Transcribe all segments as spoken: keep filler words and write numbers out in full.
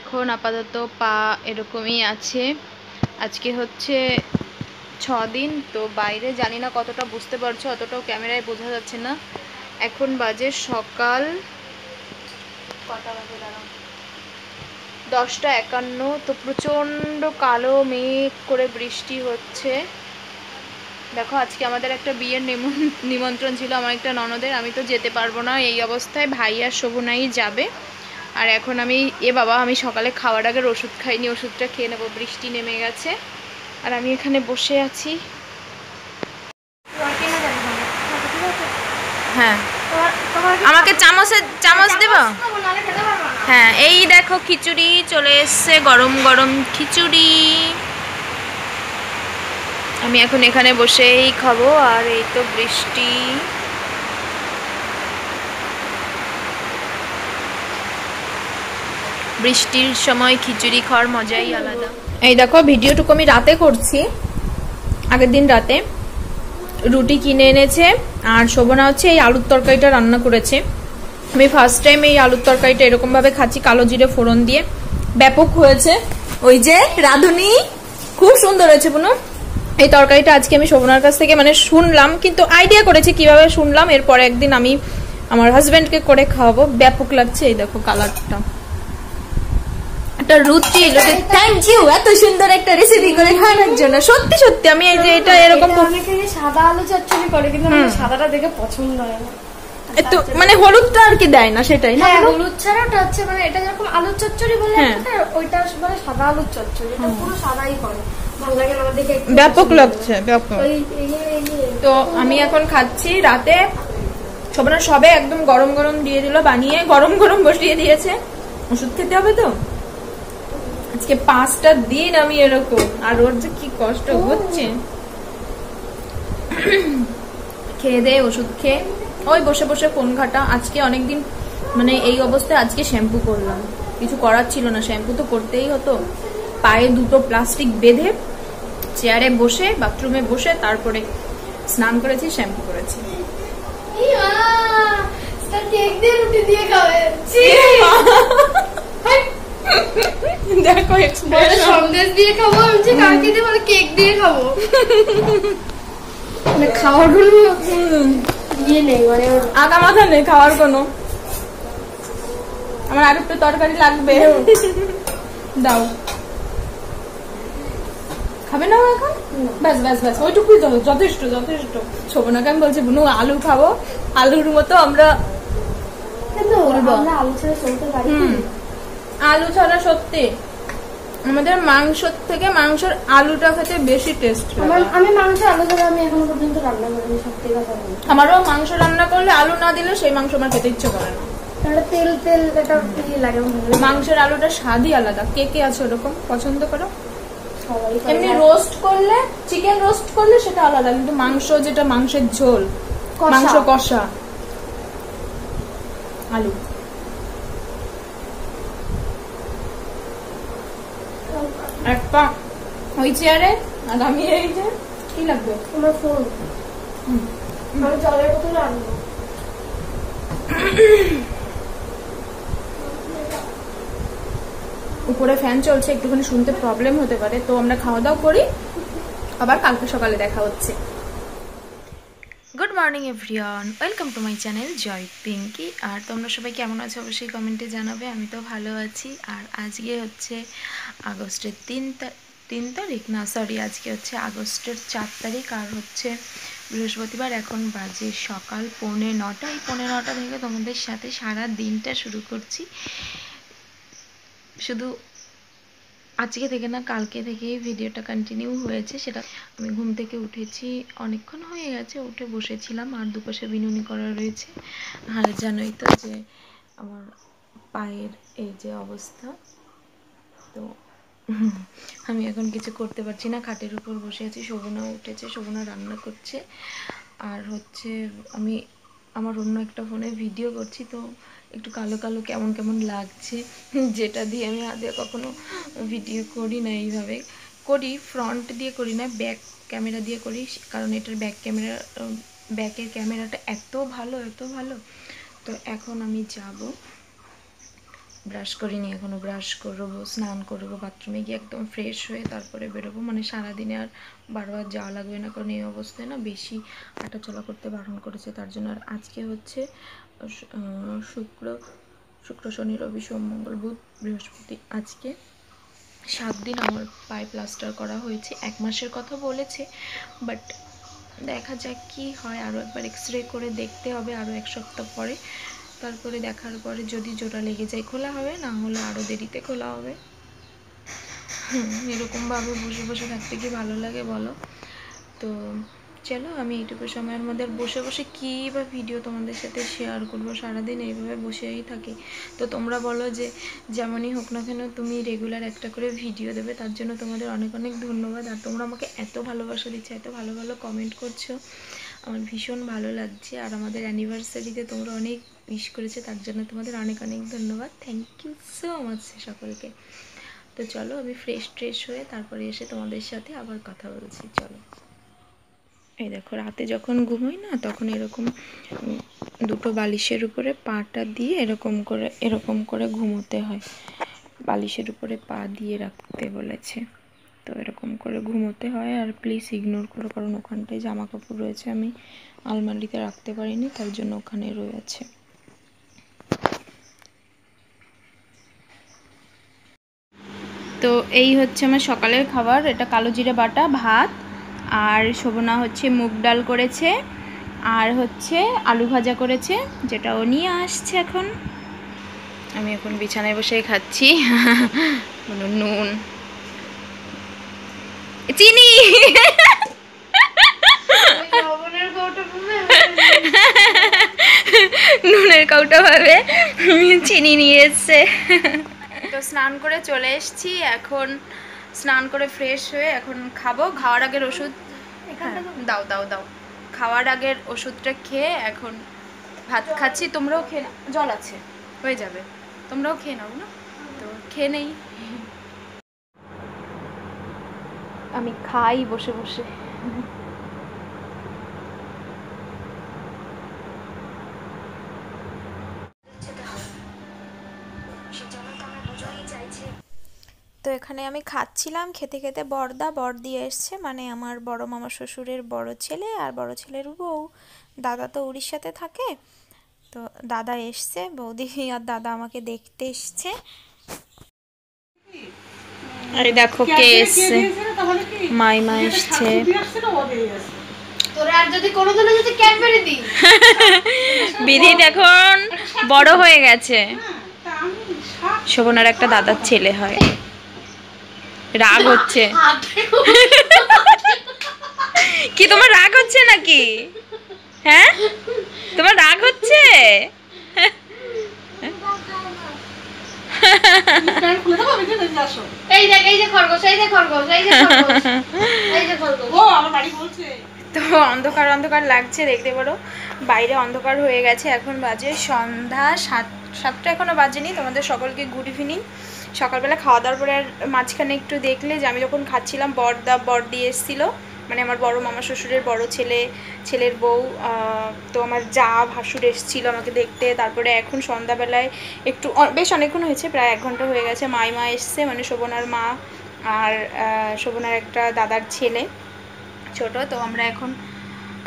এখন আপাতত পা এরকমই আছে। আজকে হচ্ছে ছয় দিন, তো বাইরে জানি না কতটা বুঝতে পারছো, অতটাও ক্যামেরায় বোঝা যাচ্ছে না। এখন বাজে সকাল কটা বাজে দাঁড়াও দশটা একান্ন। তো প্রচণ্ড কালো মেঘ করে বৃষ্টি হচ্ছে। দেখো আজকে আমাদের একটা বিয়ের নিমন্ত্রণ ছিল আমার একটা ননদের, আমি তো যেতে পারবো না এই অবস্থায়, ভাই আর শোভনাই যাবে। আর এখন আমি এ বাবা আমি সকালে খাওয়ার আগের ওষুধ খাইনি, ওষুধটা খেয়ে নেবো, বৃষ্টি নেমে গেছে। আর আমি এখানে বসে আছি। হ্যাঁ আমাকে চামচে চামচ দেব। হ্যাঁ এই দেখো খিচুড়ি চলে এসছে, গরম গরম খিচুড়ি। আমি এখন এখানে বসেই খাবো। আর এই তো বৃষ্টি। বৃষ্টির সময় খিচুড়ি খাওয়ার মজাই আলাদা। এই দেখো ভিডিওটুকু আমি রাতে করছি, আগের দিন রাতে রুটি কিনে এনেছে আর শোভনা হচ্ছে এই আলুর তরকারিটা রান্না করেছে। আমি ফার্স্ট টাইম এই আলুর তরকারিটা এরকমভাবে খাচ্ছি কালো জিরে ফোড়ন দিয়ে, ব্যাপক হয়েছে। ওই যে রাঁধুনি খুব সুন্দর হয়েছে। পুনঃ এই তরকারিটা আজকে আমি শোভনার কাছ থেকে মানে শুনলাম, কিন্তু আইডিয়া করেছি কিভাবে শুনলাম, এরপরে একদিন আমি আমার হাজব্যান্ডকে করে খাওয়াবো। ব্যাপক লাগছে। এই দেখো কালারটা রুটি। থ্যাংক ইউ এত সুন্দর একটা রেসিপি করে খাওয়ানোর জন্য। সত্যি সত্যি আমি এই যে এটা এরকম সাদা আলু চচ্চড়ি করে, কিন্তু আমার সাদাটা দেখে পছন্দ হয় না, এত মানে হলুদটা আর কি দেয় না, সেটাই না হলুদ ছাড়াটা হচ্ছে মানে এটা যেরকম আলু চচ্চড়ি বলে একটা, ওইটা মানে সাদা আলু চচ্চড়ি, এটা পুরো সাদাই করে, ভালো লাগে আমার দেখে, ব্যাপক লাগছে ব্যাপক। তো আমি এখন খাচ্ছি রাতে, সবনা সবে একদম গরম গরম দিয়ে দিল বানিয়ে, গরম গরম বসিয়ে দিয়েছে। ওষুধ খেতে হবে তো আজকে পাঁচটা দিন আমি এরকম, আর ওর যে কি কষ্ট হচ্ছে। খেয়ে দে ওষুধ খেয়ে ওই বসে বসে ফোন ঘাটা। আজকে অনেকদিন মানে এই অবস্থায় আজকে শ্যাম্পু করলাম, কিছু করার ছিল না, শ্যাম্পু তো করতেই হতো। পায়ে দুটো প্লাস্টিক বেঁধে চেয়ারে বসে বাথরুমে বসে তারপরে স্নান করেছি, শ্যাম্পু করেছি। দেখো সন্দেশ দিয়ে খাবো, কেক দিয়ে খাবো, খাওয়ার কোনো ইয়ে নেই, মানে আগা মাথা নেই খাওয়ার কোনো। আমার আর একটু তরকারি লাগবে, দাও। খাবে না এখন? ব্যাস ব্যাস ব্যাস ওইটুকুই যথেষ্ট যথেষ্ট। শোভনাকে আমি বলছি বুনু আলু খাবো, আলুর মতো আমরা আলু ছাড়া চলতে পারি। আলু ছাড়া সত্যি আমাদের মাংস থেকে মাংসের আলুটা খেতে বেশি টেস্ট হয়। আমি মাংস আলু ছাড়া আমি এখনো পর্যন্ত রান্না করিনি, সত্যি কথা বলি। আমারও মাংস রান্না করলে আলু না দিলে সেই মাংস আমার খেতে ইচ্ছে করে না, তাহলে তেল তেল এটা কি লাগে। মাংসের আলুটা স্বাদই আলাদা। কে কে আছে এরকম পছন্দ করো? এমনি রোস্ট করলে, চিকেন রোস্ট করলে সেটা আলাদা, কিন্তু মাংস যেটা মাংসের ঝোল, মাংস কষা, আলু। একটা ওই চেয়ারে আর আমি এই যে কি লাগবে তোমার ফোন, আমি জলের বোতল আনবো। উপরে ফ্যান চলছে, একটুখানি শুনতে প্রবলেম হতে পারে। তো আমরা খাওয়া দাওয়া করি, আবার কালকে সকালে দেখা হচ্ছে। Good morning everyone, welcome to my channel Joy with Pinky. আর তোমরা সবাই কেমন আছো অবশ্যই কমেন্টে জানাবে, আমি তো ভালো আছি। আর আজকে হচ্ছে আগস্টের তিন তিন তারিখ না সরি আজকে হচ্ছে আগস্টের চার তারিখ আর হচ্ছে বৃহস্পতিবার। এখন বাজে সকাল পৌনে নটা। এই পৌনে নটা থেকে তোমাদের সাথে সারা দিনটা শুরু করছি। শুধু আজকে থেকে না কালকে থেকেই ভিডিওটা কন্টিনিউ হয়েছে। সেটা আমি ঘুম থেকে উঠেছি, অনেকক্ষণ হয়ে গেছে, উঠে বসেছিলাম। আর দুপাশে বিনুনি করা রয়েছে। আর জানোই তো যে আমার পায়ের এই যে অবস্থা, তো আমি এখন কিছু করতে পারছি না, খাটের উপর বসে আছি। শোভনা উঠেছে, শোভনা রান্না করছে। আর হচ্ছে আমি আমার অন্য একটা ফোনে ভিডিও করছি, তো একটু কালো কালো কেমন কেমন লাগছে, যেটা দিয়ে আমি আগে কখনো ভিডিও করি না। এইভাবে করি, ফ্রন্ট দিয়ে করি না, ব্যাক ক্যামেরা দিয়ে করি, কারণ এটার ব্যাক ক্যামেরা ব্যাকের ক্যামেরাটা এত ভালো এত ভালো। তো এখন আমি যাব ब्राश करिनि एखोनो ब्राश करब स्नान करब बाथरूमे गिये एकदम फ्रेश हये तारपरे बेरोबो माने सारा दिन आर बारबार जावा लागबे ना कारण एई अवस्थाय ना बेशी आटा चला करते बारण करेछे तार जोन्नो आर आजके होच्छे शुक्र शुक्र शनि रवि सोम मंगल बुध बृहस्पति आज के सात दिन आमार पाए प्लास्टर करा होयेछे एक मासेर कथा बोलेछे बाट देखा जाक कि हय आरो एकबार एक्सरे करे देखते होबे आरो एक सप्ताह परे তারপরে দেখার পরে যদি জোড়া লেগে যায় খোলা হবে না হলে আরো দেরিতে খোলা হবে এরকম ভাবে বসে বসে থাকতে কি ভালো লাগে বলো তো চলো আমি এইটুকু সময়ের মধ্যে বসে বসে কি বা ভিডিও তোমাদের সাথে শেয়ার করব সারা দিন এইভাবে বসেই থাকি তো তোমরা বলো যে যেমনই হোক না কেন তুমি রেগুলার একটা করে ভিডিও দেবে তার জন্য তোমাদের অনেক অনেক ধন্যবাদ আর তোমরা আমাকে এত ভালোবাসা দিচ্ছ এত ভালো ভালো কমেন্ট করছো আমার ভীষণ ভালো লাগছে আর আমাদের অ্যানিভার্সারিতে তোমরা অনেক উইশ করেছে তার জন্য তোমাদের অনেক অনেক ধন্যবাদ থ্যাংক ইউ সো মাচ সকলকে তো চলো আমি ফ্রেশ ট্রেশ হয়ে তারপরে এসে তোমাদের সাথে আবার কথা বলছি চলো এই দেখো রাতে যখন ঘুমোই না তখন এরকম দুটো বালিশের উপরে পাটা দিয়ে এরকম করে এরকম করে ঘুমোতে হয় বালিশের উপরে পা দিয়ে রাখতে বলেছে তো এরকম করে ঘুমোতে হয় আর প্লিজ ইগনোর করো কারণ ওখানটায় জামা কাপড় রয়েছে আমি আলমারিতে রাখতে পারিনি তার জন্য ওখানে রয়েছে তো এই হচ্ছে আমার সকালের খাবার এটা কালো জিরে বাটা ভাত আর শোভনা হচ্ছে মুগ ডাল করেছে আর হচ্ছে আলু ভাজা করেছে যেটা ও নিয়ে আসছে এখন আমি এখন বিছানায় বসে খাচ্ছি নুন চিনি নুনের কৌটা ভাবে চিনি নিয়ে এসছে তো স্নান করে চলে এসেছি এখন স্নান করে ফ্রেশ হয়ে এখন খাবো খাওয়ার আগের ওষুধ দাও দাও দাও খাওয়ার আগের ওষুধটা খেয়ে এখন ভাত খাচ্ছি তোমরাও খেয়ে জল আছে হয়ে যাবে তোমরাও খেয়ে নাও না তো খেয়ে নেই আমি খাই বসে বসে তো এখানে আমি খাচ্ছিলাম খেতে খেতে বড়দা বর দিয়ে এসছে মানে আমার বড় মামা শ্বশুরের বড় ছেলে আর বড় ছেলের বউ দাদা তো উড়িষ্যাতে থাকে তো দাদা এসছে বৌদি আর দাদা আমাকে দেখতে এসছে আরে দেখো কে এসছে মাইমা এসছে তোরা আর যদি কোনোদিনও যদি ক্যাডবেরি দি বিধি এখন বড় হয়ে গেছে শোভনার একটা দাদার ছেলে হয় রাগ হচ্ছে কি তোমার রাগ হচ্ছে নাকি হ্যাঁ তোমার রাগ হচ্ছে তো অন্ধকার অন্ধকার লাগছে দেখতে পারো বাইরে অন্ধকার হয়ে গেছে এখন বাজে সন্ধ্যা সাত সাতটা এখনো বাজেনি তোমাদের সকলকে গুড ইভিনিং সকালবেলা খাওয়া দাওয়ার পরে মাঝখানে একটু দেখলে যে আমি যখন খাচ্ছিলাম বড়দা বর দিয়ে এসেছিলো মানে আমার বড় মামা শ্বশুরের বড় ছেলে ছেলের বউ তো আমার যা ভাসুর এসেছিলো আমাকে দেখতে তারপরে এখন সন্ধ্যাবেলায় একটু বেশ অনেকক্ষণ হয়েছে প্রায় এক ঘন্টা হয়ে গেছে মাইমা এসছে মানে শোভনার মা আর শোভনার একটা দাদার ছেলে ছোট তো আমরা এখন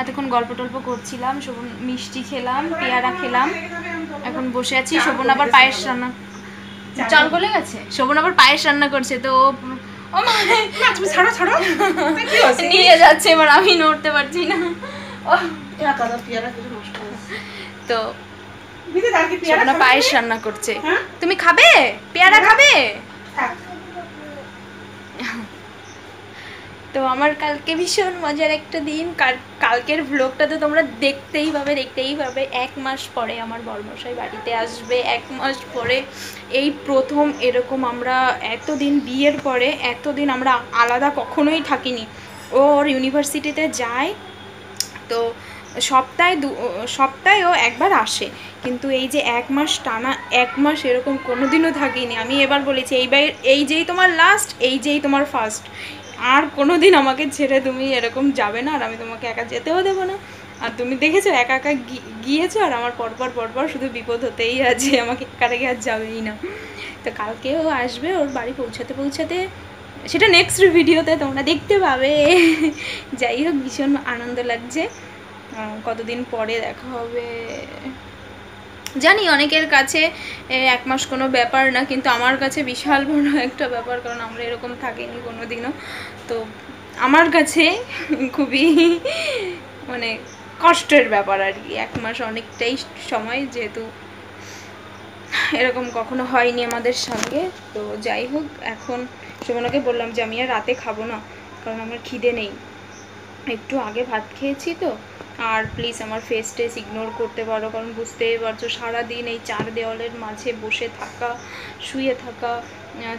এতক্ষণ গল্প টল্প করছিলাম শোভন মিষ্টি খেলাম পেয়ারা খেলাম এখন বসে আছি শোভন আবার পায়েস রান্না চাল গলে গেছে শোভন আবার পায়েস রান্না করছে তো ও মা তুমি ছাড়ো ছাড়ো নিয়ে যাচ্ছে এবার আমি নড়তে পারছি না তো শোভন পায়েস রান্না করছে তুমি খাবে পেয়ারা খাবে তো আমার কালকে ভীষণ মজার একটা দিন কালকের ব্লগটা তো তোমরা দেখতেই পাবে দেখতেই পাবে এক মাস পরে আমার বড়মশাই বাড়িতে আসবে এক মাস পরে এই প্রথম এরকম আমরা এতদিন বিয়ের পরে এতদিন আমরা আলাদা কখনোই থাকিনি ওর ইউনিভার্সিটিতে যায় তো সপ্তাহে দু সপ্তাহেও একবার আসে কিন্তু এই যে এক মাস টানা এক মাস এরকম কোনো দিনও থাকিনি আমি এবার বলেছি এইবার এই যেই তোমার লাস্ট এই যেই তোমার ফার্স্ট আর কোনোদিন আমাকে ছেড়ে তুমি এরকম যাবে না আর আমি তোমাকে একা যেতেও দেবো না আর তুমি দেখেছো একা একা গিয়েছো আর আমার পরপর পরপর শুধু বিপদ হতেই আছে, আমাকে একা রেখে আর যাবেই না। তো কালকেও আসবে, ওর বাড়ি পৌঁছাতে পৌঁছাতে, সেটা নেক্সট ভিডিওতে তোমরা দেখতে পাবে। যাই হোক, ভীষণ আনন্দ লাগছে, কতদিন পরে দেখা হবে। জানি অনেকের কাছে এক মাস কোনো ব্যাপার না, কিন্তু আমার কাছে বিশাল বড় একটা ব্যাপার, কারণ আমরা এরকম থাকিনি কোনো দিনও। তো আমার কাছে খুবই মানে কষ্টের ব্যাপার আর কি, এক মাস অনেকটাই সময়, যেহেতু এরকম কখনো হয়নি আমাদের সঙ্গে। তো যাই হোক, এখন সুমনাকে বললাম যে আমি আর রাতে খাবো না, কারণ আমার খিদে নেই, একটু আগে ভাত খেয়েছি। তো আর প্লিজ আমার ফেস টেস ইগনোর করতে পারো, কারণ বুঝতেই পারছো সারাদিন এই চার দেওয়ালের মাঝে বসে থাকা, শুয়ে থাকা,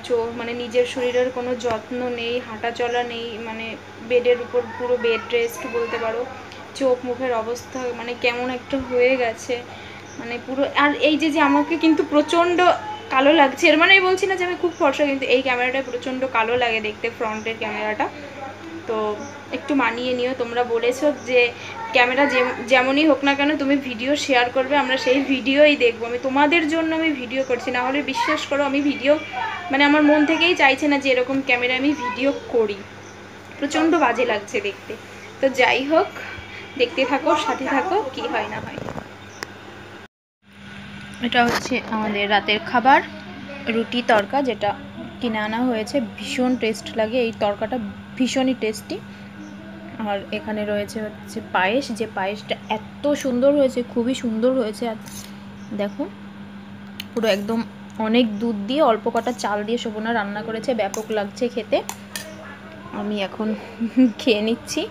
চো মানে নিজের শরীরের কোনো যত্ন নেই, হাঁটা চলা নেই, মানে বেডের উপর পুরো বেড রেস্ট বলতে পারো। চোখ মুখের অবস্থা মানে কেমন একটা হয়ে গেছে, মানে পুরো। আর এই যে যে আমাকে কিন্তু প্রচণ্ড কালো লাগছে, এর মানে বলছি না যে আমি খুব ফর্সা, কিন্তু এই ক্যামেরাটা প্রচণ্ড কালো লাগে দেখতে, ফ্রন্টের ক্যামেরাটা। তো একটু মানিয়ে নিও, তোমরা বলেছো যে ক্যামেরা যে যেমনই হোক না কেন তুমি ভিডিও শেয়ার করবে, আমরা সেই ভিডিওই দেখব। আমি তোমাদের জন্য আমি ভিডিও করছি, না হলে বিশ্বাস করো আমি ভিডিও মানে আমার মন থেকেই চাইছে না যে এরকম ক্যামেরা আমি ভিডিও করি, প্রচণ্ড বাজে লাগছে দেখতে। তো যাই হোক, দেখতে থাকো, সাথে থাকো, কি হয় না হয়। এটা হচ্ছে আমাদের রাতের খাবার, রুটি তরকা, যেটা কিনে আনা হয়েছে। ভীষণ টেস্ট লাগে এই তরকাটা, ভীষণই টেস্টি। আর এখানে রয়েছে হচ্ছে পায়েস, যে পায়েসটা এত সুন্দর হয়েছে, খুবই সুন্দর হয়েছে। আর দেখো পুরো একদম অনেক দুধ দিয়ে অল্প কটা চাল দিয়ে শোভনা রান্না করেছে, ব্যাপক লাগছে খেতে। আমি এখন খেয়ে নিচ্ছি।